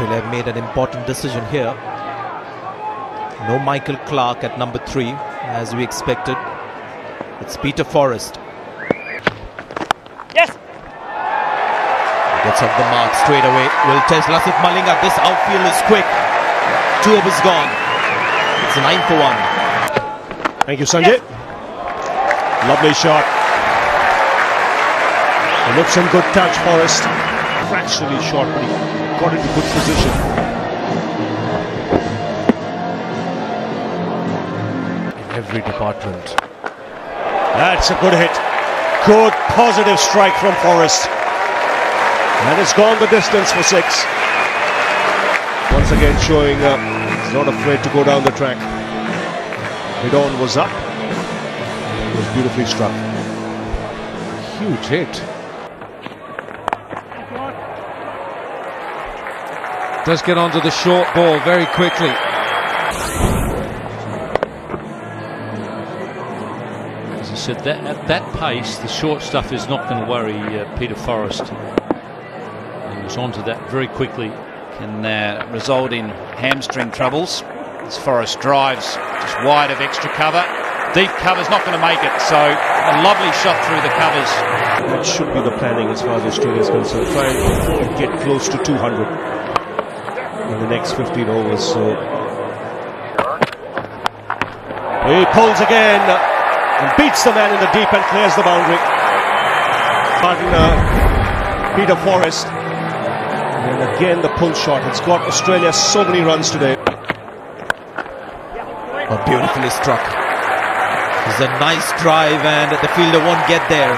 Australia have made an important decision here. No Michael Clark at number 3, as we expected. It's Peter Forrest. Yes! Gets off the mark straight away. Will test Lasset Malinga. This outfield is quick. 2 overs gone. It's a 9 for 1. Thank you, Sanjay. Yes. Lovely shot. It looks some good touch, Forrest. Fractionally short, but he got into good position. Every department. That's a good hit. Good positive strike from Forrest. And it's gone the distance for 6. Once again showing up. He's not afraid to go down the track. Midon was up. He was beautifully struck. Huge hit. Does get onto the short ball very quickly. As I said, at that pace, the short stuff is not going to worry Peter Forrest. He was onto that very quickly. Can result in hamstring troubles. As Forrest drives just wide of extra cover. Deep cover's not going to make it, so a lovely shot through the covers. That should be the planning as far as Australia is concerned. Try and get close to 200 in the next 15 overs. So he pulls again. And beats the man in the deep and clears the boundary. Peter Forrest. And again the pull shot. It's got Australia so many runs today. Oh, beautifully struck. It's a nice drive and the fielder won't get there.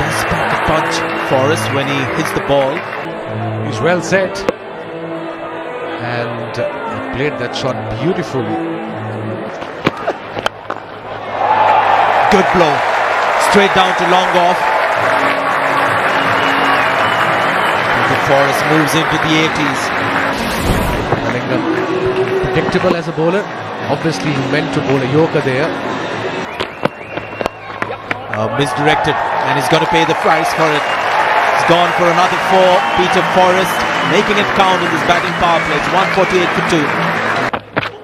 Does back a punch Forrest when he hits the ball. He's well set. And he played that shot beautifully. Good blow, straight down to long off. Peter Forrest moves into the 80s. Malinga, predictable as a bowler. Obviously, he meant to bowl a yorker there. Misdirected, and he's going to pay the price for it. He's gone for another 4. Peter Forrest making it count in this batting power play. It's 148 for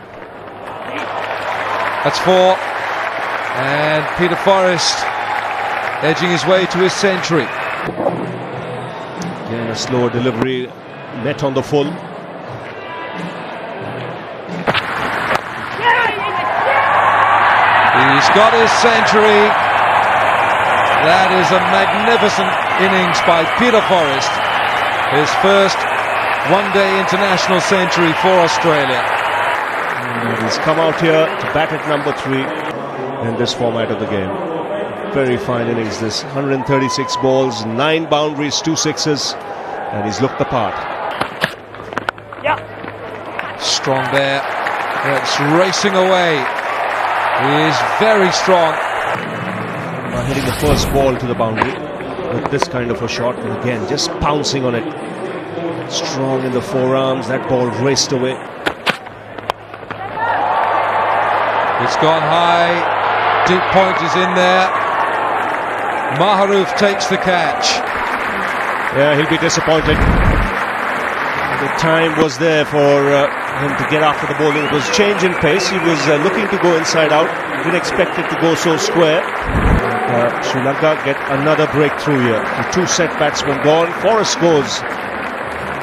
2. That's 4. And Peter Forrest edging his way to his century. Again, a slower delivery, net on the full. He's got his century. That is a magnificent innings by Peter Forrest. His first one-day international century for Australia. And he's come out here to bat at number 3. In this format of the game. Very fine innings this. 136 balls, 9 boundaries, 2 sixes, and he's looked the part. Yeah. Strong there. It's racing away. He is very strong. Now hitting the first ball to the boundary with this kind of a shot, and again just pouncing on it. Strong in the forearms. That ball raced away. It's gone high. Deep point is in there. Maharuf takes the catch. Yeah, he'll be disappointed. The time was there for him to get after the ball. It was change in pace. He was looking to go inside out. Didn't expect it to go so square. And, Sri Lanka get another breakthrough here. The 2 set batsmen gone. Forrest goes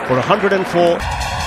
for 104.